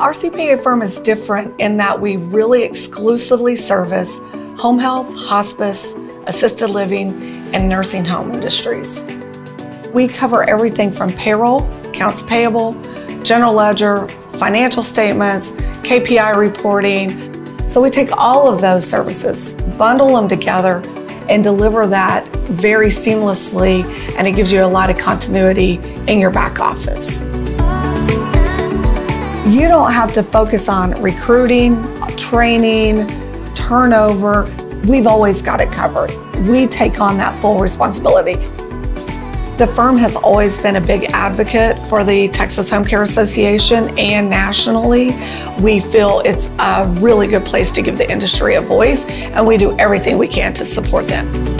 Our CPA firm is different in that we really exclusively service home health, hospice, assisted living, and nursing home industries. We cover everything from payroll, accounts payable, general ledger, financial statements, KPI reporting. So we take all of those services, bundle them together, and deliver that very seamlessly, and it gives you a lot of continuity in your back office. You don't have to focus on recruiting, training, turnover. We've always got it covered. We take on that full responsibility. The firm has always been a big advocate for the Texas Home Care Association, and nationally, we feel it's a really good place to give the industry a voice, and we do everything we can to support them.